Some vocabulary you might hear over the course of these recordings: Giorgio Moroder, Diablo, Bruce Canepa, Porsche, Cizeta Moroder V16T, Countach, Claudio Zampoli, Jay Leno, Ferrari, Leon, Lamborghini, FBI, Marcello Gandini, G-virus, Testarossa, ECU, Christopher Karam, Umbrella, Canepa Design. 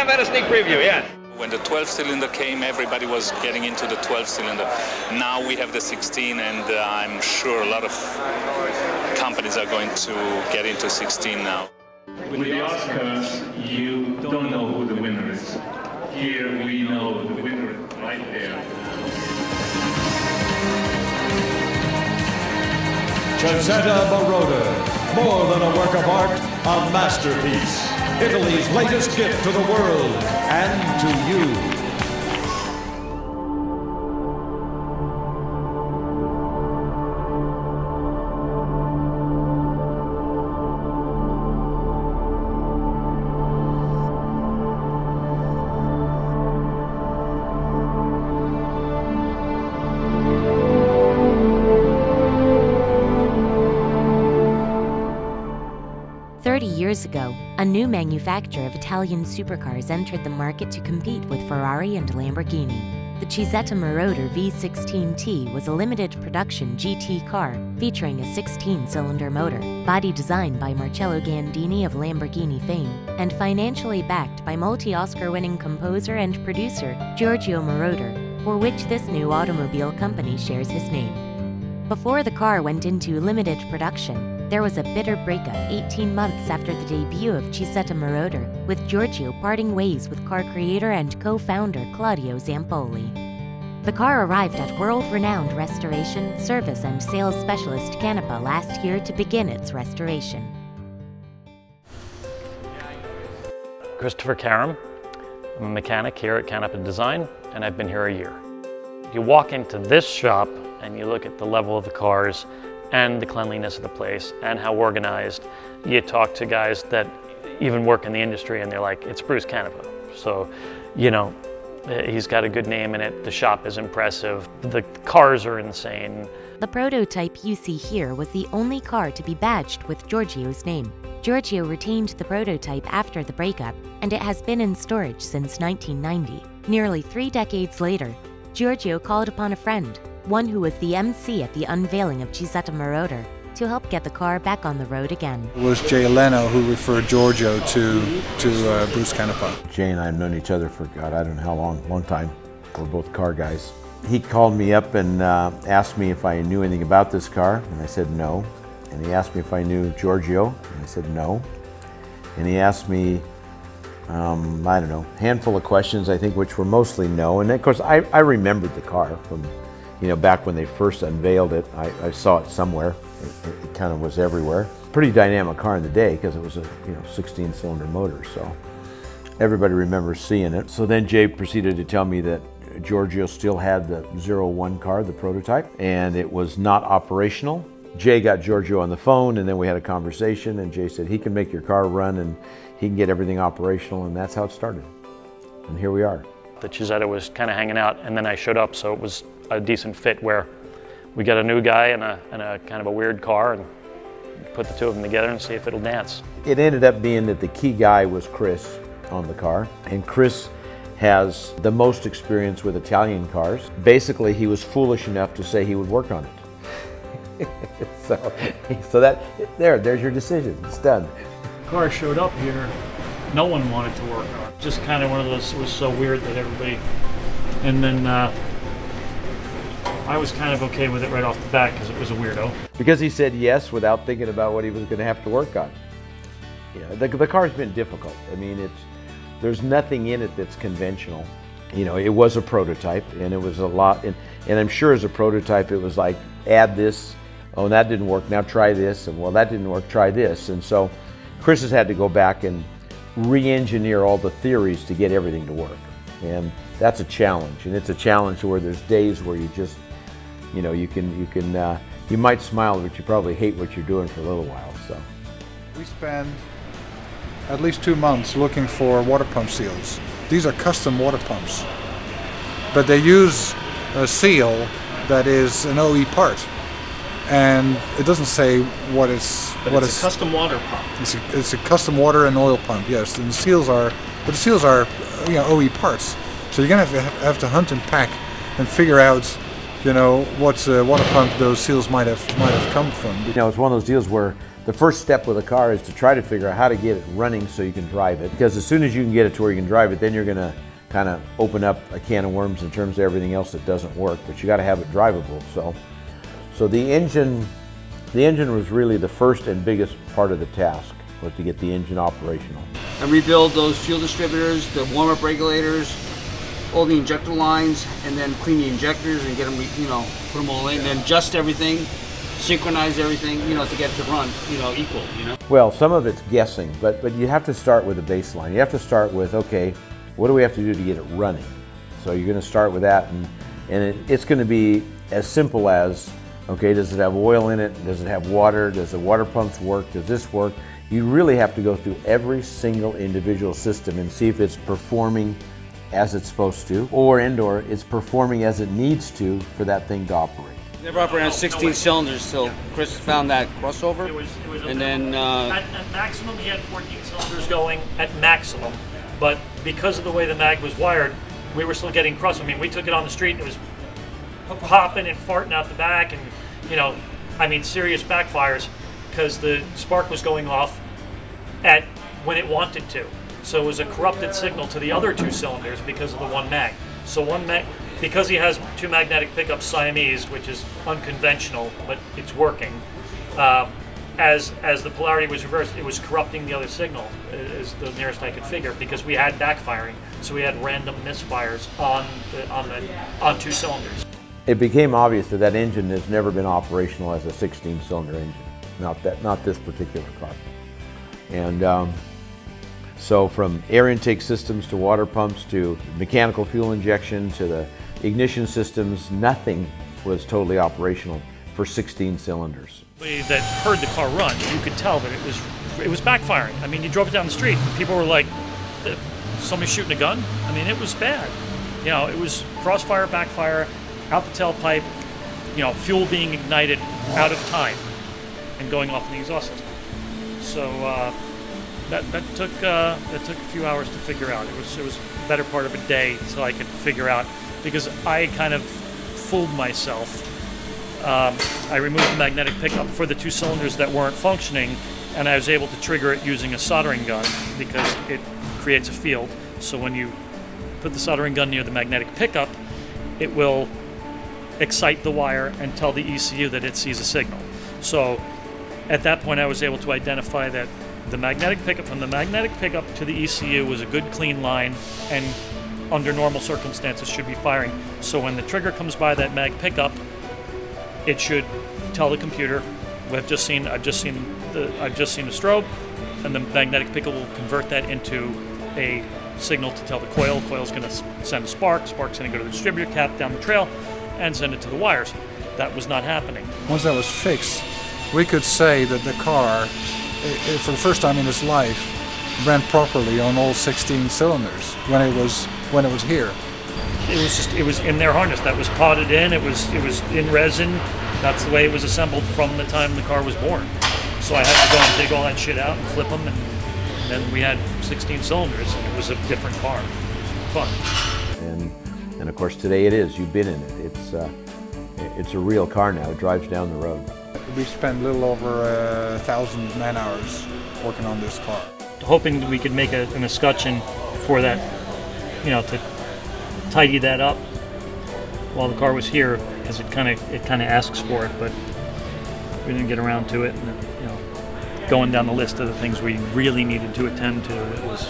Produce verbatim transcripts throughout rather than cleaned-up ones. have had a sneak preview, yes. When the twelve cylinder came, everybody was getting into the twelve cylinder. Now we have the sixteen, and uh, I'm sure a lot of companies are going to get into sixteen now. With the Oscars, you don't know who the winner is. Here we know the winner right there. Cizeta Moroder, more than a work of art, a masterpiece. Italy's latest gift to the world and to you. Thirty years ago, a new manufacturer of Italian supercars entered the market to compete with Ferrari and Lamborghini. The Cizeta Moroder V sixteen T was a limited production G T car featuring a sixteen cylinder motor, body designed by Marcello Gandini of Lamborghini fame, and financially backed by multi-Oscar-winning composer and producer Giorgio Moroder, for which this new automobile company shares his name. Before the car went into limited production, there was a bitter breakup eighteen months after the debut of Cizeta Moroder, with Giorgio parting ways with car creator and co-founder Claudio Zampoli. The car arrived at world-renowned restoration, service and sales specialist Canepa last year to begin its restoration. Christopher Karam, I'm a mechanic here at Canepa Design, and I've been here a year. You walk into this shop and you look at the level of the cars, and the cleanliness of the place, and how organized. You talk to guys that even work in the industry and they're like, it's Bruce Canepa. So, you know, he's got a good name in it, the shop is impressive, the cars are insane. The prototype you see here was the only car to be badged with Giorgio's name. Giorgio retained the prototype after the breakup, and it has been in storage since nineteen ninety. Nearly three decades later, Giorgio called upon a friend, one who was the M C at the unveiling of Cizeta Moroder, to help get the car back on the road again. It was Jay Leno who referred Giorgio to, to uh, Bruce Canepa. Jay and I have known each other for, God, I don't know how long, long time. We're both car guys. He called me up and uh, asked me if I knew anything about this car, and I said no. And he asked me if I knew Giorgio, and I said no. And he asked me, um, I don't know, a handful of questions, I think, which were mostly no. And of course, I, I remembered the car from, you know, back when they first unveiled it. I, I saw it somewhere. It, it, it kind of was everywhere. Pretty dynamic car in the day because it was a, you know, sixteen cylinder motor, so everybody remembers seeing it. So then Jay proceeded to tell me that Giorgio still had the zero one car, the prototype, and it was not operational. Jay got Giorgio on the phone, and then we had a conversation, and Jay said he can make your car run and he can get everything operational, and that's how it started. And here we are. The Cizeta was kind of hanging out, and then I showed up, so it was a decent fit where we got a new guy and a, and a kind of a weird car and put the two of them together and see if it'll dance. It ended up being that the key guy was Chris on the car, and Chris has the most experience with Italian cars. Basically, he was foolish enough to say he would work on it. so, so that, there, there's your decision, it's done. The car showed up here, no one wanted to work on it. Just kind of one of those, it was so weird that everybody, and then, uh, I was kind of okay with it right off the bat because it was a weirdo. Because he said yes without thinking about what he was going to have to work on. Yeah, the, the car's been difficult. I mean, it's there's nothing in it that's conventional. You know, it was a prototype, and it was a lot. And, and I'm sure as a prototype, it was like, add this. Oh, that didn't work. Now try this. And well, that didn't work. Try this. And so Chris has had to go back and re-engineer all the theories to get everything to work. And that's a challenge. And it's a challenge where there's days where you just, you know, you can, you can, uh, you might smile, but you probably hate what you're doing for a little while, so. We spent at least two months looking for water pump seals. These are custom water pumps, but they use a seal that is an O E part, and it doesn't say what it's. But what it's, it's a custom water pump. It's a, it's a custom water and oil pump, yes, and the seals are, but the seals are, you know, O E parts. So you're gonna have to, have to hunt and pack and figure out, you know, what uh, water pump those seals might have might have come from. You know, it's one of those deals where The first step with a car is to try to figure out how to get it running so you can drive it. Because as soon as you can get it to where you can drive it, then you're gonna kind of open up a can of worms in terms of everything else that doesn't work, but you gotta have it drivable. So, so the engine, the engine was really the first and biggest part of the task, was to get the engine operational. And rebuild those fuel distributors, the warm-up regulators, all the injector lines, and then clean the injectors and get them, you know, put them all in, yeah. And then adjust everything, synchronize everything, you know, to get it to run, you know, equal, you know? Well, some of it's guessing, but, but you have to start with a baseline. You have to start with, okay, what do we have to do to get it running? So you're gonna start with that, and, and it, it's gonna be as simple as, okay, does it have oil in it? Does it have water? Does the water pumps work? Does this work? You really have to go through every single individual system and see if it's performing as it's supposed to, or indoor, it's performing as it needs to for that thing to operate. They were operating on sixteen cylinders till Chris found that crossover, it was, it was and then... Uh, at, at maximum, he had fourteen cylinders going at maximum, but because of the way the mag was wired, we were still getting crossover. I mean, we took it on the street and it was popping and farting out the back, and, you know, I mean, serious backfires, because the spark was going off at when it wanted to. So it was a corrupted signal to the other two cylinders because of the one mag. So one mag, because he has two magnetic pickups Siamese, which is unconventional, but it's working. Uh, as as the polarity was reversed, it was corrupting the other signal, is the nearest I could figure, because we had backfiring. So we had random misfires on the, on the on two cylinders. It became obvious that that engine has never been operational as a sixteen-cylinder engine. Not that, not this particular car. And. Um, So from air intake systems to water pumps to mechanical fuel injection to the ignition systems, nothing was totally operational for sixteen cylinders. That heard the car run, you could tell that it was it was backfiring. I mean, you drove it down the street and people were like, somebody's shooting a gun? I mean, it was bad. You know, it was crossfire, backfire, out the tailpipe, you know, fuel being ignited out of time and going off in the exhaust system. So, uh, That, that took uh, that took a few hours to figure out. It was it was the better part of a day until I could figure out, because I kind of fooled myself. Um, I removed the magnetic pickup for the two cylinders that weren't functioning, and I was able to trigger it using a soldering gun because it creates a field. So when you put the soldering gun near the magnetic pickup, it will excite the wire and tell the E C U that it sees a signal. So at that point, I was able to identify that the magnetic pickup from the magnetic pickup to the E C U was a good clean line, and under normal circumstances should be firing. So when the trigger comes by that mag pickup, it should tell the computer, we've just seen I've just seen the I've just seen a strobe, and the magnetic pickup will convert that into a signal to tell the coil. Coil's going to send a spark, spark's going to go to the distributor cap down the trail and send it to the wires. That was not happening. Once that was fixed, we could say that the car, It, for the first time in his life, ran properly on all sixteen cylinders when it was when it was here. It was just it was in their harness that was potted in. It was it was in resin. That's the way it was assembled from the time the car was born. So I had to go and dig all that shit out and flip them, and, and then we had sixteen cylinders, and it was a different car. Fun. And and of course today it is. You've been in it. It's uh, it's a real car now. It drives down the road. We spent a little over a uh, thousand man hours working on this car, hoping that we could make a, an escutcheon for that, you know, to tidy that up while the car was here, because it kind of it kind of asks for it, but we didn't get around to it. And you know, going down the list of the things we really needed to attend to, it was,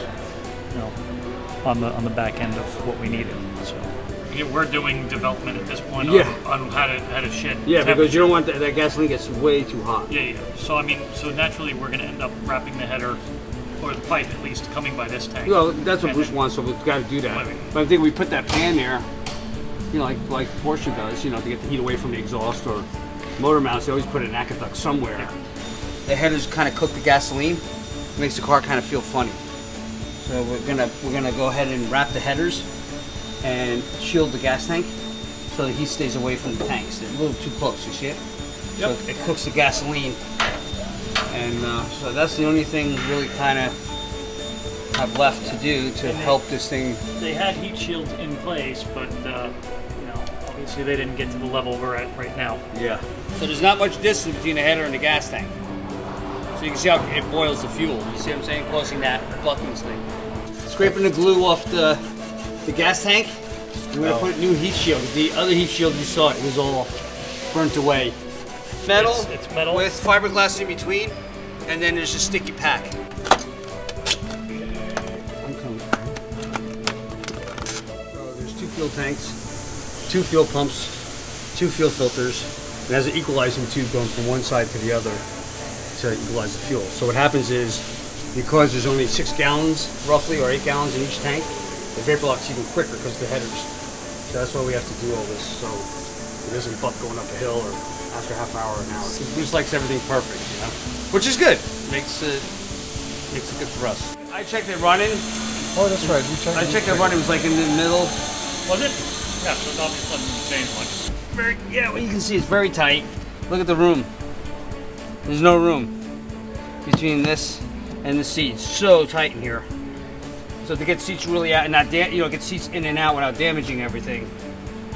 you know, on the on the back end of what we needed. So. We're doing development at this point, yeah. on, on how to how to shit. Yeah, because you don't want the, that gasoline gets way too hot. Yeah, yeah. So I mean, so naturally we're going to end up wrapping the header, or the pipe at least, coming by this tank. Well, that's what and Bruce then, wants, so we've got to do that. Living. But I think we put that pan there, you know, like like Porsche does, you know, to get the heat away from the exhaust or motor mounts. They always put an aqueduct somewhere. Yeah. The headers kind of cook the gasoline, it makes the car kind of feel funny. So we're gonna we're gonna go ahead and wrap the headers and shield the gas tank so that he stays away from the tanks. They're a little too close, you see it? Yep. So it cooks the gasoline. And uh, so that's the only thing really kind of I've left to do to help this thing. They had heat shields in place, but uh, you know, obviously they didn't get to the level we're at right now. Yeah. So there's not much distance between the header and the gas tank. So you can see how it boils the fuel. You see what I'm saying? Closing that buttons thing. Scraping the glue off the, the gas tank. We're gonna oh. put a new heat shield. The other heat shield you saw, it was all burnt away. Metal, it's, it's metal with fiberglass in between, and then there's a sticky pack. I'm coming. So there's two fuel tanks, two fuel pumps, two fuel filters. It has an equalizing tube going from one side to the other to equalize the fuel. So what happens is, because there's only six gallons, roughly, or eight gallons in each tank, the vapor locks even quicker because the headers. So that's why we have to do all this, so it isn't buck going up a hill or after half an hour or an hour. Bruce likes everything perfect, you know? Which is good. Makes it, makes it good for us. I checked it running. Oh, that's right. We checked I checked it running. It was like in the middle. Was it? Yeah, so it's obviously the same one. Yeah, well, you can see it's very tight. Look at the room. There's no room between this and the seat. It's so tight in here. So to get seats really out and not, da you know, get seats in and out without damaging everything,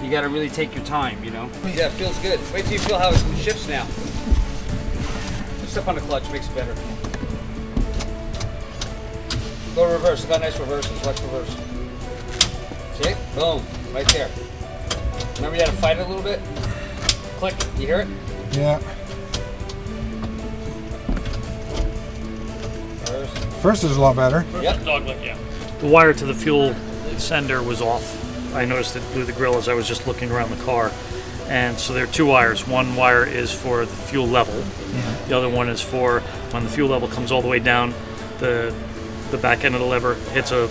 you got to really take your time, you know. Yeah, it feels good. Wait till you feel how it shifts now. Just step on the clutch, makes it better. Go reverse. It's got nice reverses. Watch reverse. See? Boom! Right there. Remember you had to fight it a little bit. Click. You hear it? Yeah. Reverse. First is a lot better. First yep. Dog leg, yeah. The wire to the fuel sender was off. I noticed it blew the grill as I was just looking around the car. And so there are two wires. One wire is for the fuel level. Yeah. The other one is for when the fuel level comes all the way down, the the back end of the lever hits a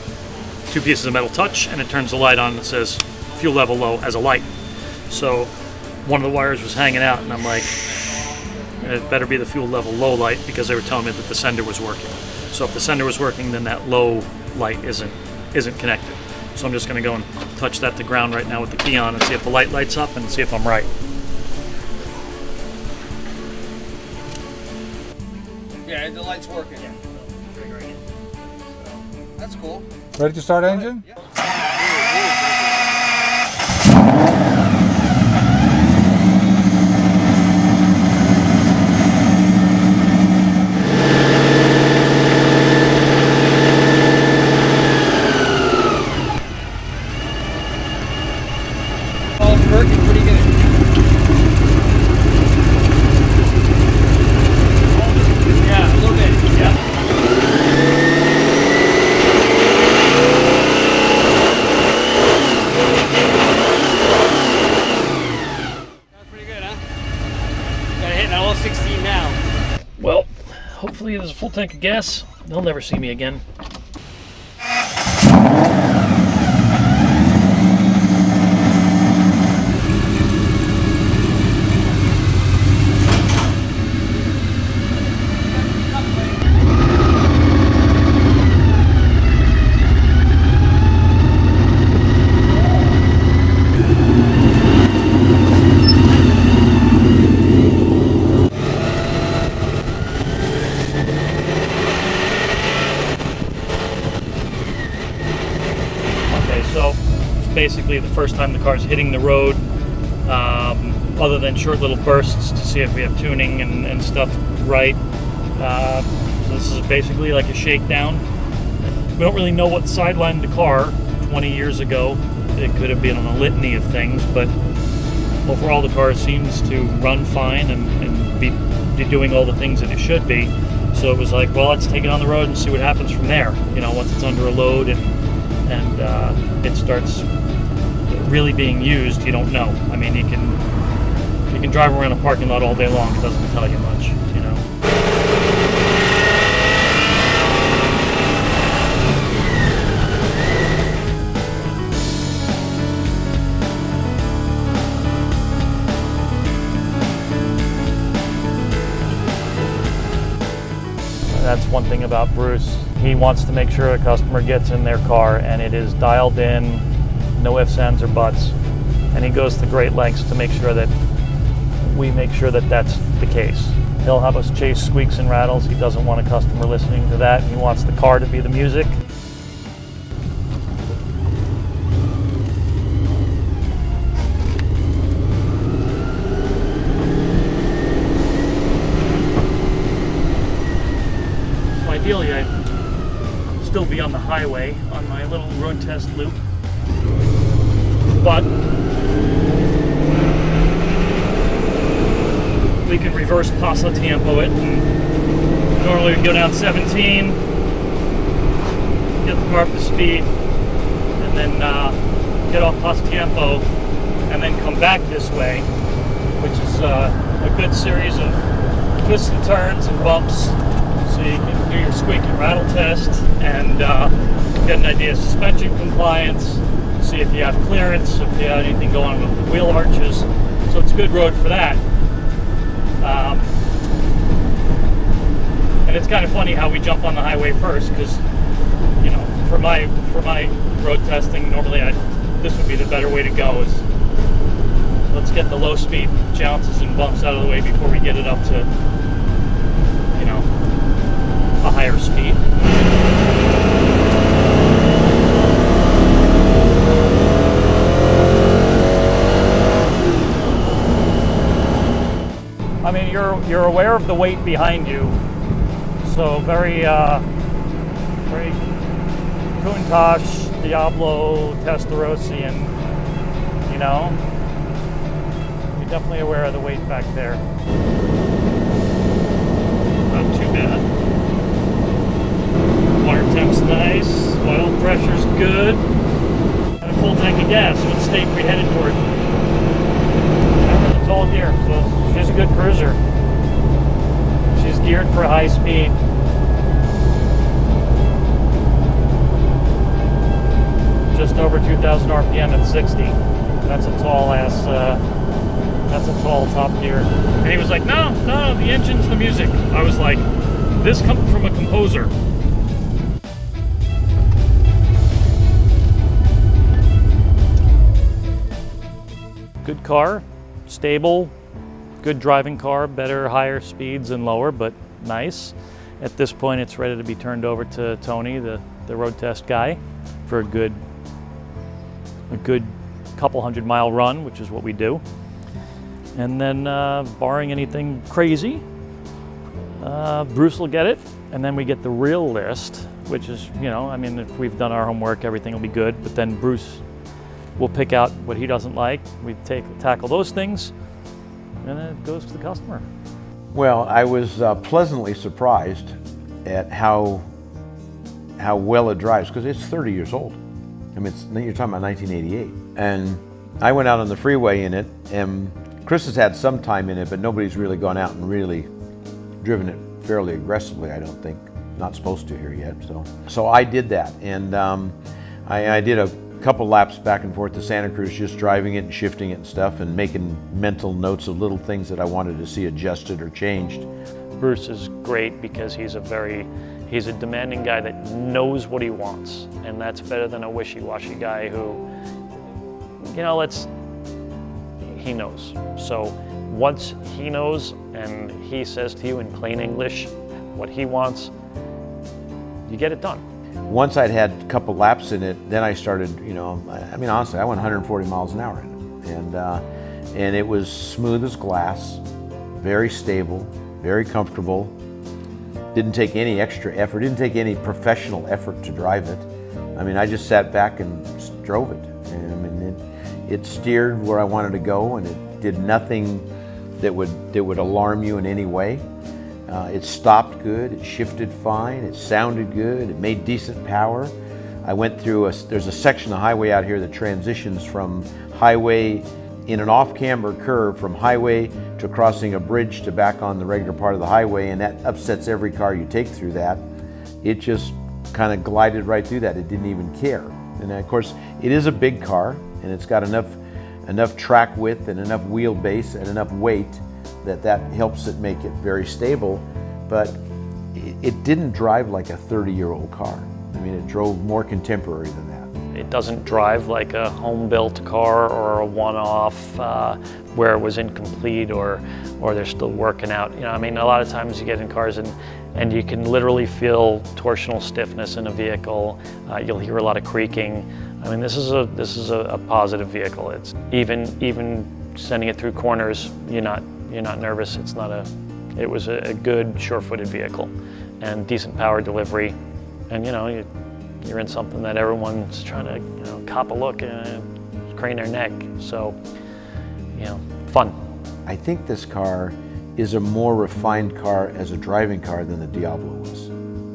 two pieces of metal touch and it turns the light on that says fuel level low as a light. So one of the wires was hanging out and I'm like, it better be the fuel level low light because they were telling me that the sender was working. So if the sender was working, then that low light isn't isn't connected. So I'm just going to go and touch that to ground right now with the key on and see if the light lights up and see if I'm right. Yeah, the light's working. Yeah. That's cool. Ready to start engine? Yeah. There's a full tank of gas. They'll never see me again. Basically the first time the car's hitting the road, um, other than short little bursts to see if we have tuning and, and stuff right. Uh, so this is basically like a shakedown. We don't really know what sidelined the car twenty years ago. It could have been on a litany of things, but overall the car seems to run fine and, and be, be doing all the things that it should be. So it was like, well, let's take it on the road and see what happens from there, you know, once it's under a load and, and uh, it starts really being used, you don't know. I mean, you can you can drive around a parking lot all day long, it doesn't tell you much, you know. That's one thing about Bruce. He wants to make sure a customer gets in their car and it is dialed in, no ifs, ands, or buts. And he goes to great lengths to make sure that we make sure that that's the case. He'll have us chase squeaks and rattles. He doesn't want a customer listening to that. He wants the car to be the music. highway on my little road test loop. But we can reverse passo tempo it. And normally we go down seventeen, get the car up to speed, and then uh, get off passo tempo, and then come back this way, which is uh, a good series of twists and turns and bumps, so you can do your squeak and rattle test and uh, get an idea of suspension compliance. See if you have clearance, if you have anything going on with the wheel arches. So it's a good road for that. Um, and it's kind of funny how we jump on the highway first, because you know, for my for my road testing, normally I this would be the better way to go. Is let's get the low speed jounces and bumps out of the way before we get it up to you know a higher speed. I mean, you're you're aware of the weight behind you, so very uh, very Countach, Diablo, Testarossa, and you know, you're definitely aware of the weight back there. Not too bad. Water temp's nice. Oil pressure's good. And a full tank of gas. What state we headed toward? It's all here, so. She's a good cruiser. She's geared for high speed. Just over two thousand R P M at sixty. That's a tall ass, uh, that's a tall top gear. And he was like, no, no, the engine's the music. I was like, this comes from a composer. Good car, stable. Good driving car, better, higher speeds and lower, but nice. At this point, it's ready to be turned over to Tony, the, the road test guy, for a good, a good couple hundred mile run, which is what we do. And then, uh, barring anything crazy, uh, Bruce will get it, and then we get the real list, which is, you know, I mean, if we've done our homework, everything will be good, but then Bruce will pick out what he doesn't like. We take, tackle those things, and it goes to the customer. Well, I was uh, pleasantly surprised at how how well it drives, because it's thirty years old. I mean, it's, you're talking about nineteen eighty-eight. And I went out on the freeway in it, and Chris has had some time in it, but nobody's really gone out and really driven it fairly aggressively, I don't think. Not supposed to here yet, so. So I did that, and um, I, I did a couple laps back and forth to Santa Cruz, just driving it and shifting it and stuff, and making mental notes of little things that I wanted to see adjusted or changed. Bruce is great because he's a very, he's a demanding guy that knows what he wants, and that's better than a wishy-washy guy who, you know, let's, he knows. So once he knows and he says to you in plain English what he wants, you get it done. Once I'd had a couple laps in it, then I started, you know, I mean, honestly, I went one hundred forty miles an hour in it. And, uh, and it was smooth as glass, very stable, very comfortable. Didn't take any extra effort, didn't take any professional effort to drive it. I mean, I just sat back and drove it. And I mean, it, it steered where I wanted to go, and it did nothing that would, that would alarm you in any way. Uh, it stopped good, it shifted fine, it sounded good, it made decent power. I went through, a, there's a section of highway out here that transitions from highway in an off-camber curve from highway to crossing a bridge to back on the regular part of the highway, and that upsets every car you take through that. It just kind of glided right through that, it didn't even care. And of course, it is a big car, and it's got enough, enough track width and enough wheelbase and enough weight that that helps it make it very stable, but it, it didn't drive like a thirty-year-old car. I mean, it drove more contemporary than that. It doesn't drive like a home-built car or a one-off uh, where it was incomplete or or they're still working out. You know, I mean, a lot of times you get in cars and, and you can literally feel torsional stiffness in a vehicle. Uh, you'll hear a lot of creaking. I mean, this is a this is a, a positive vehicle. It's even even sending it through corners, you're not. You're not nervous. It's not a. It was a, a good, sure-footed vehicle, and decent power delivery, and you know, you, you're in something that everyone's trying to, you know, cop a look and crane their neck. So, you know, fun. I think this car is a more refined car as a driving car than the Diablo was.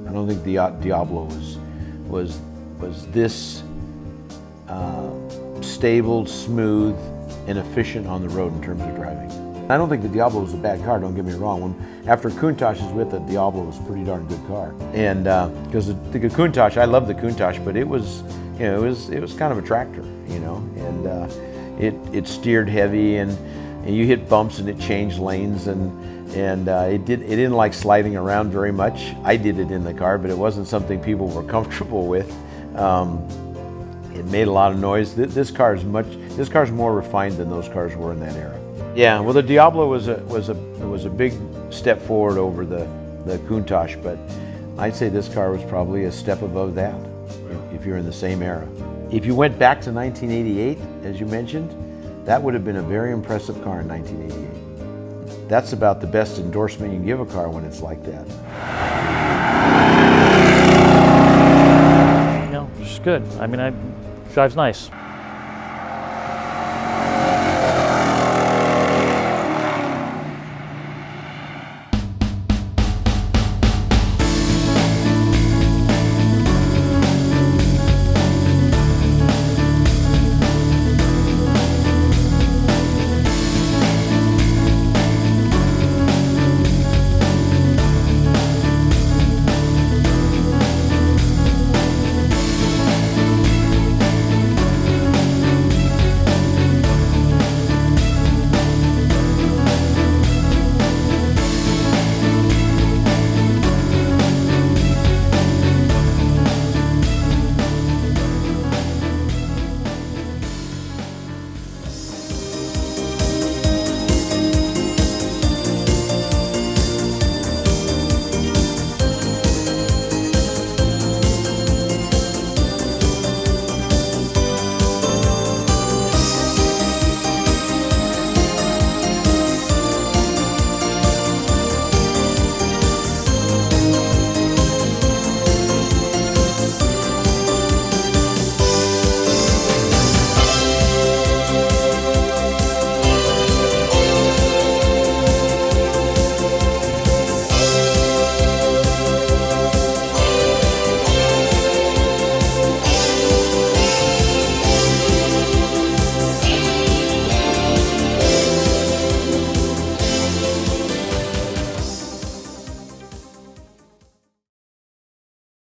I don't think the Diablo was was was this uh, stable, smooth, and efficient on the road in terms of driving. I don't think the Diablo was a bad car, don't get me wrong. When, after Countach is with it, the Diablo was a pretty darn good car. And because uh, the, the Countach, I love the Countach, but it was, you know, it was it was kind of a tractor, you know, and uh, it it steered heavy, and, and you hit bumps and it changed lanes, and and uh, it did it didn't like sliding around very much. I did it in the car, but it wasn't something people were comfortable with. Um, it made a lot of noise. This car is much this car is more refined than those cars were in that era. Yeah, well, the Diablo was a was a was a big step forward over the the Countach, but I'd say this car was probably a step above that if you're in the same era. If you went back to nineteen eighty-eight, as you mentioned, that would have been a very impressive car in nineteen eighty-eight. That's about the best endorsement you can give a car when it's like that. No, it's good. I mean, I drives nice.